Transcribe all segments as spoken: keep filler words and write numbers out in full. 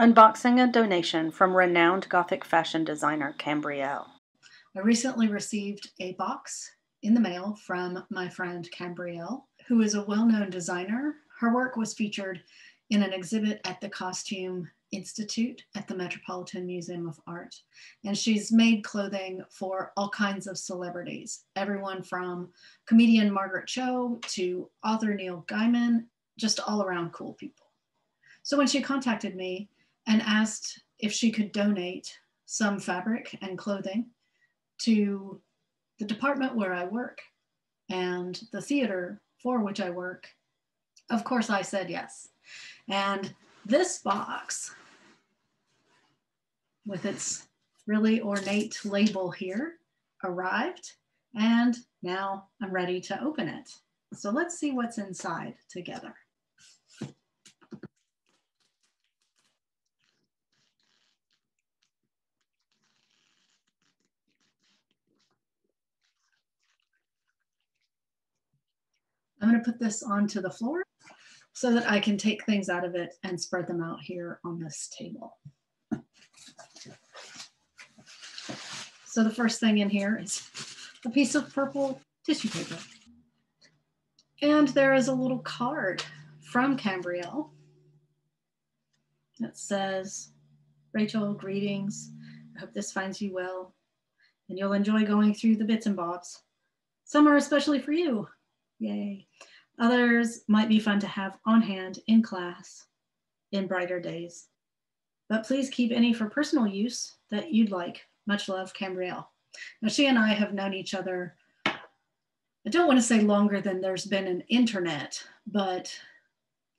Unboxing a donation from renowned Gothic fashion designer Kambriel. I recently received a box in the mail from my friend Kambriel, who is a well-known designer. Her work was featured in an exhibit at the Costume Institute at the Metropolitan Museum of Art. And she's made clothing for all kinds of celebrities, everyone from comedian Margaret Cho to author Neil Gaiman, just all around cool people. So when she contacted me and asked if she could donate some fabric and clothing to the department where I work and the theater for which I work, of course I said yes. And this box, with its really ornate label here, arrived, and now I'm ready to open it. So let's see what's inside together. I'm going to put this onto the floor so that I can take things out of it and spread them out here on this table. So the first thing in here is a piece of purple tissue paper. And there is a little card from Kambriel that says, "Rachel, greetings. I hope this finds you well and you'll enjoy going through the bits and bobs. Some are especially for you. Yay. Others might be fun to have on hand in class in brighter days, but please keep any for personal use that you'd like. Much love, Kambriel." Now, she and I have known each other, I don't want to say longer than there's been an internet, but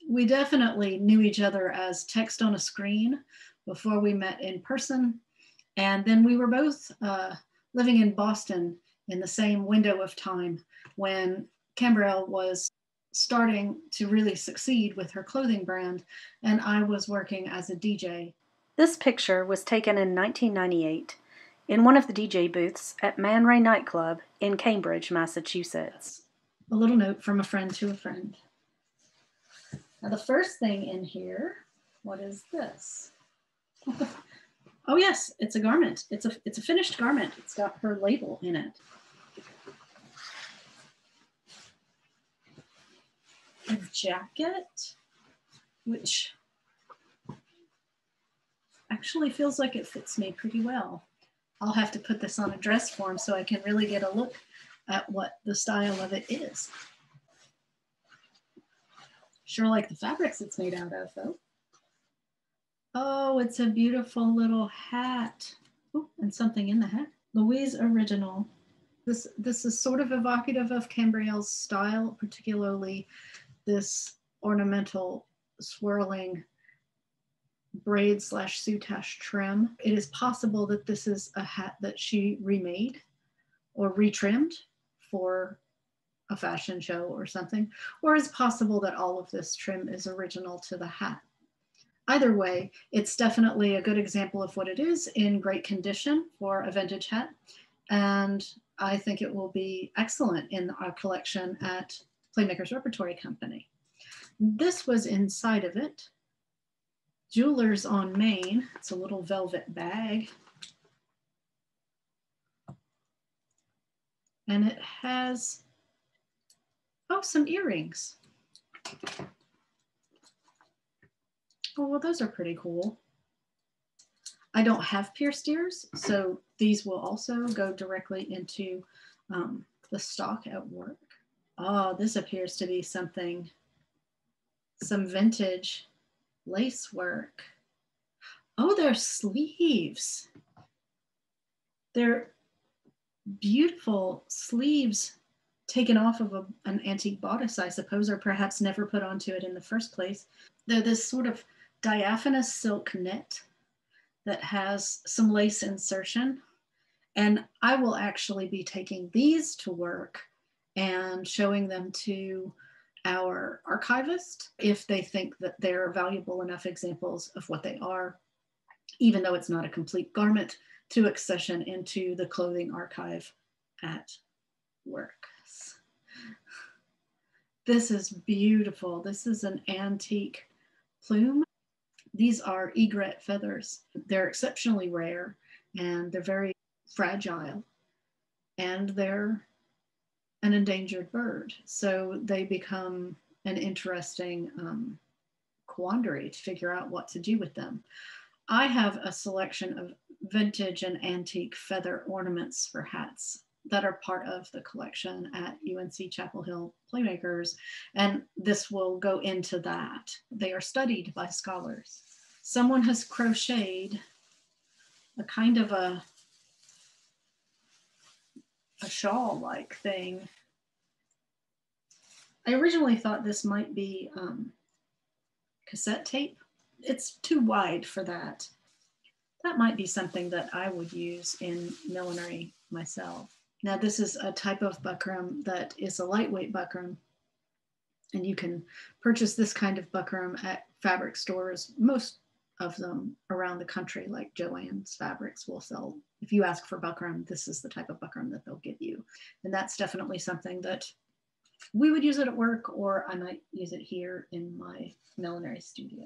we definitely knew each other as text on a screen before we met in person. And then we were both uh, living in Boston in the same window of time when Kambriel was starting to really succeed with her clothing brand, and I was working as a D J. This picture was taken in nineteen ninety-eight in one of the D J booths at Man Ray Nightclub in Cambridge, Massachusetts. A little note from a friend to a friend. Now the first thing in here, what is this? Oh yes, it's a garment. It's a, it's a finished garment. It's got her label in it. A jacket, which actually feels like it fits me pretty well. I'll have to put this on a dress form so I can really get a look at what the style of it is. Sure like the fabrics it's made out of though. Oh, it's a beautiful little hat. Ooh, and something in the hat. Louise Original. This, this is sort of evocative of Kambriel's style, particularly this ornamental swirling braid slash soutache trim. It is possible that this is a hat that she remade or retrimmed for a fashion show or something, or it's possible that all of this trim is original to the hat. Either way, it's definitely a good example of what it is in great condition for a vintage hat, and I think it will be excellent in our collection at Playmakers Repertory Company. This was inside of it. Jewelers on Main. It's a little velvet bag. And it has, oh, some earrings. Oh, well, those are pretty cool. I don't have pierced ears, so these will also go directly into um, the stock at work. Oh, this appears to be something, some vintage lace work. Oh, they're sleeves. They're beautiful sleeves taken off of a, an antique bodice, I suppose, or perhaps never put onto it in the first place. They're this sort of diaphanous silk knit that has some lace insertion. And I will actually be taking these to work and showing them to our archivist if they think that they're valuable enough examples of what they are, even though it's not a complete garment, to accession into the clothing archive at Works. This is beautiful. This is an antique plume. These are egret feathers. They're exceptionally rare and they're very fragile, and they're an endangered bird. So they become an interesting um, quandary to figure out what to do with them. I have a selection of vintage and antique feather ornaments for hats that are part of the collection at U N C Chapel Hill Playmakers, and this will go into that. They are studied by scholars. Someone has crocheted a kind of a, a shawl-like thing. I originally thought this might be um, cassette tape. It's too wide for that. That might be something that I would use in millinery myself. Now, this is a type of buckram that is a lightweight buckram, and you can purchase this kind of buckram at fabric stores, most of them around the country, like Joann's Fabrics will sell. If you ask for buckram, this is the type of buckram that they'll give you. And that's definitely something that we would use it at work, or I might use it here in my millinery studio.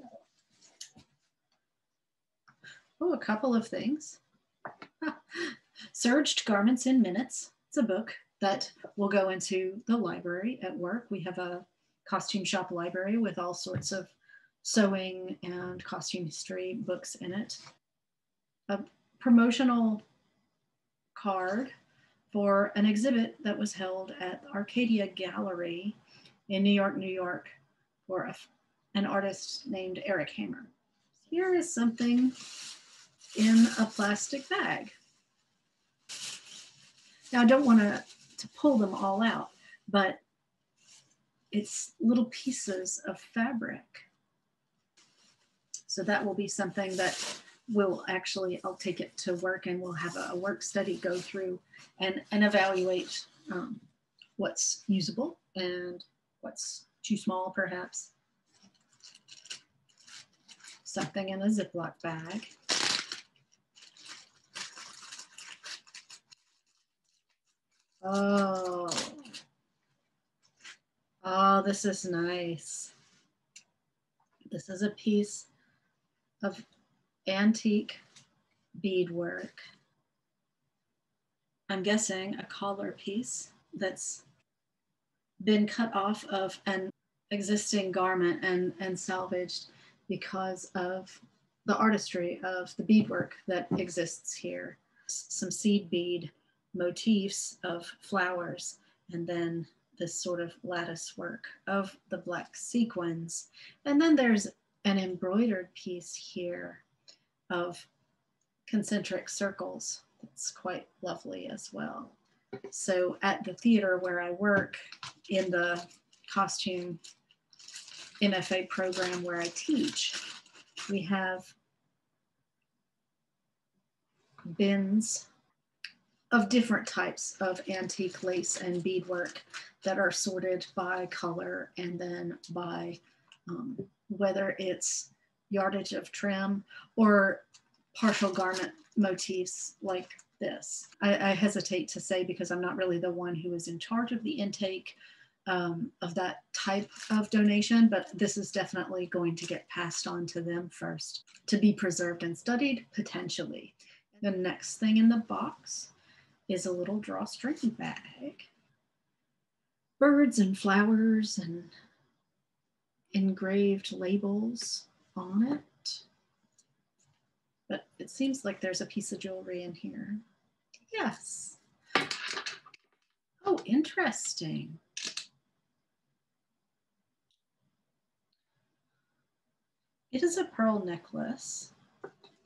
Oh, a couple of things. Serged Garments in Minutes. It's a book that will go into the library at work. We have a costume shop library with all sorts of sewing and costume history books in it. A promotional card for an exhibit that was held at the Arcadia Gallery in New York, New York, for a, an artist named Eric Hamer. Here is something in a plastic bag. Now, I don't want to, to pull them all out, but it's little pieces of fabric. So that will be something that will actually, I'll take it to work and we'll have a, a work study go through and, and evaluate um, what's usable and what's too small, perhaps. Something in a Ziploc bag. Oh, oh, this is nice. This is a piece of antique beadwork. I'm guessing a collar piece that's been cut off of an existing garment and, and salvaged because of the artistry of the beadwork that exists here. Some seed bead motifs of flowers, and then this sort of lattice work of the black sequins. And then there's an embroidered piece here of concentric circles. It's quite lovely as well. So at the theater where I work, in the costume M F A program where I teach, we have bins of different types of antique lace and beadwork that are sorted by color and then by um, whether it's yardage of trim or partial garment motifs like this. I, I hesitate to say because I'm not really the one who is in charge of the intake Um, of that type of donation, but this is definitely going to get passed on to them first to be preserved and studied potentially. The next thing in the box is a little drawstring bag. Birds and flowers and engraved labels on it. But it seems like there's a piece of jewelry in here. Yes. Oh, interesting. It is a pearl necklace.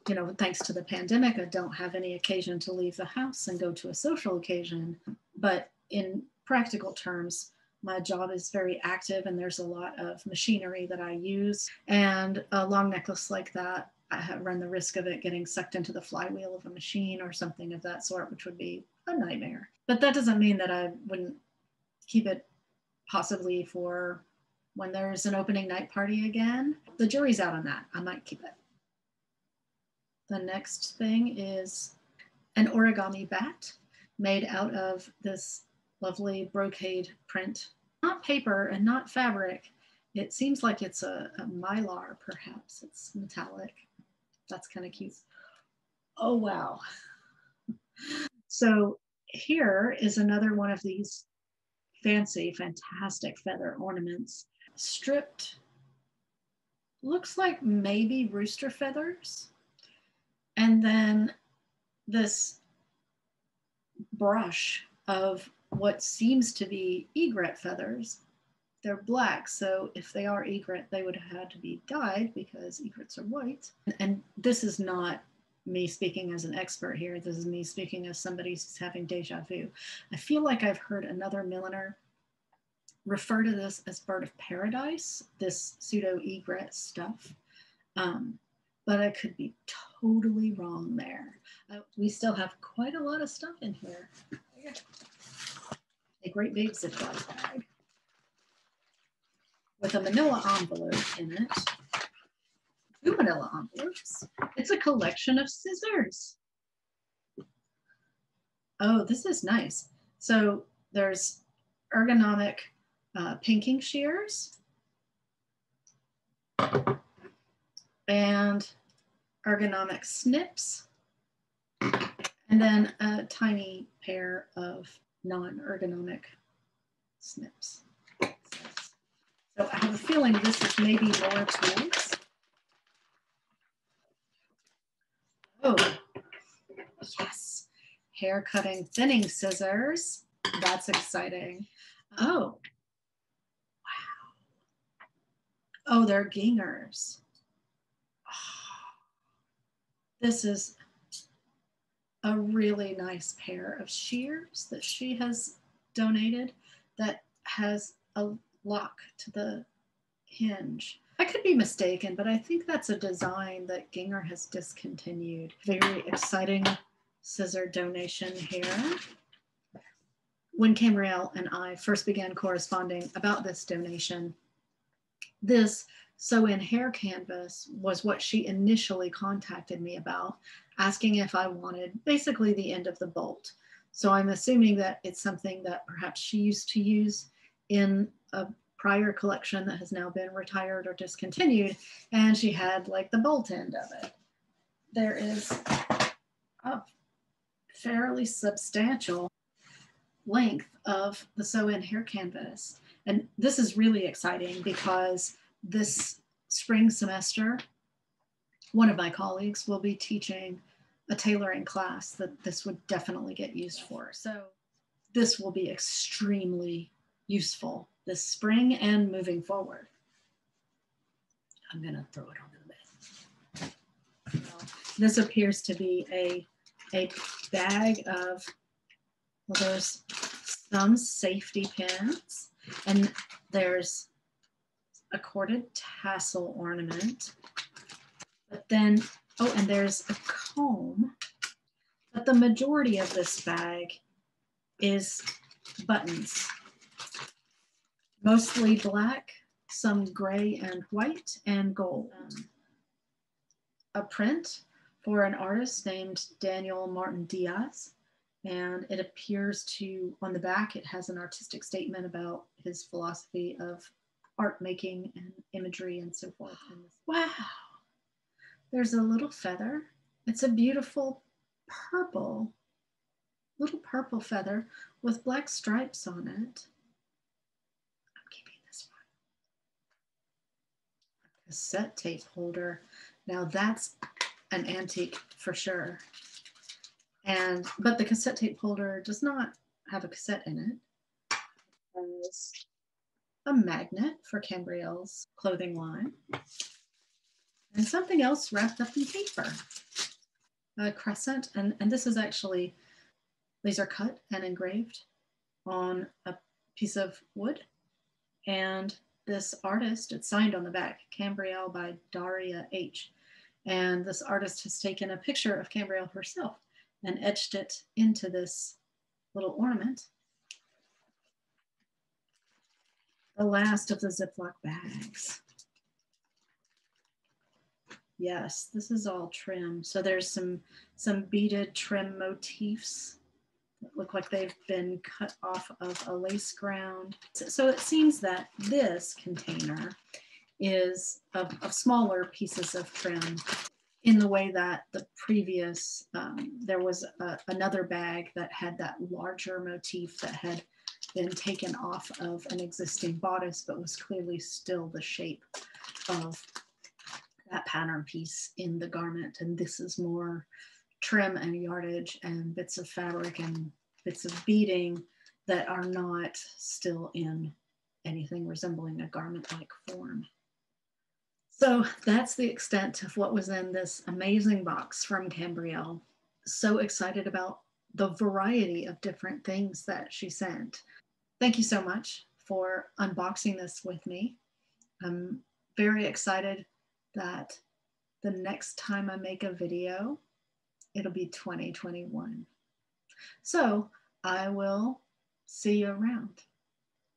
You know, thanks to the pandemic, I don't have any occasion to leave the house and go to a social occasion. But in practical terms, my job is very active and there's a lot of machinery that I use. And a long necklace like that, I run the risk of it getting sucked into the flywheel of a machine or something of that sort, which would be a nightmare. But that doesn't mean that I wouldn't keep it possibly for when there's an opening night party again. The jury's out on that. I might keep it. The next thing is an origami bat made out of this lovely brocade print. Not paper and not fabric. It seems like it's a, a mylar, perhaps. It's metallic. That's kind of cute. Oh, wow. So here is another one of these fancy, fantastic feather ornaments. Stripped, looks like maybe rooster feathers. And then this brush of what seems to be egret feathers. They're black, so if they are egret, they would have had to be dyed because egrets are white. And this is not me speaking as an expert here. This is me speaking as somebody who's having deja vu. I feel like I've heard another milliner refer to this as bird of paradise, this pseudo egret stuff. Um, but I could be totally wrong there. I, we still have quite a lot of stuff in here. A great big Ziploc bag with a manila envelope in it. Two manila envelopes. It's a collection of scissors. Oh, this is nice. So there's ergonomic uh, pinking shears and ergonomic snips, and then a tiny pair of non-ergonomic snips. So I have a feeling this is maybe more tools. Oh, yes. Hair cutting thinning scissors. That's exciting. Oh, wow. Oh, they're gingers. Oh, this is a really nice pair of shears that she has donated that has a lock to the hinge. I could be mistaken, but I think that's a design that Ginger has discontinued. Very exciting scissor donation here. When Kambriel and I first began corresponding about this donation, this sew-in hair canvas was what she initially contacted me about, asking if I wanted basically the end of the bolt. So I'm assuming that it's something that perhaps she used to use in a prior collection that has now been retired or discontinued, and she had like the bolt end of it. There is a fairly substantial length of the sew-in hair canvas. And this is really exciting because this spring semester, one of my colleagues will be teaching a tailoring class that this would definitely get used for. So this will be extremely useful this spring and moving forward. I'm gonna throw it onto the bed. So this appears to be a, a bag of, well, there's some safety pins and there's a corded tassel ornament, but then, oh, and there's a comb, but the majority of this bag is buttons. Mostly black, some gray and white, and gold. Um, a print for an artist named Daniel Martin Diaz. And it appears to, on the back, it has an artistic statement about his philosophy of art making and imagery and so forth. Wow, there's a little feather. It's a beautiful purple, little purple feather with black stripes on it. Cassette tape holder. Now that's an antique for sure. And but the cassette tape holder does not have a cassette in it. It has a magnet for Kambriel's clothing line. And something else wrapped up in paper. A crescent, and, and this is actually laser cut and engraved on a piece of wood. And this artist, it's signed on the back, Kambriel by Daria H. And this artist has taken a picture of Kambriel herself and etched it into this little ornament. The last of the Ziploc bags. Yes, this is all trim. So there's some, some beaded trim motifs look like they've been cut off of a lace ground. So it seems that this container is of, of smaller pieces of trim, in the way that the previous, um, there was a, another bag that had that larger motif that had been taken off of an existing bodice, but was clearly still the shape of that pattern piece in the garment. And this is more trim and yardage and bits of fabric and bits of beading that are not still in anything resembling a garment-like form. So that's the extent of what was in this amazing box from Kambriel. So excited about the variety of different things that she sent. Thank you so much for unboxing this with me. I'm very excited that the next time I make a video, it'll be twenty twenty-one. So I will see you around.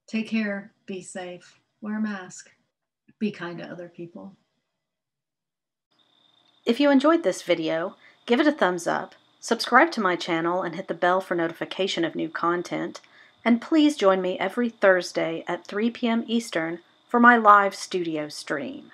Take care, be safe, wear a mask. Be kind to other people. If you enjoyed this video, give it a thumbs up, subscribe to my channel and hit the bell for notification of new content, and please join me every Thursday at three p m Eastern for my live studio stream.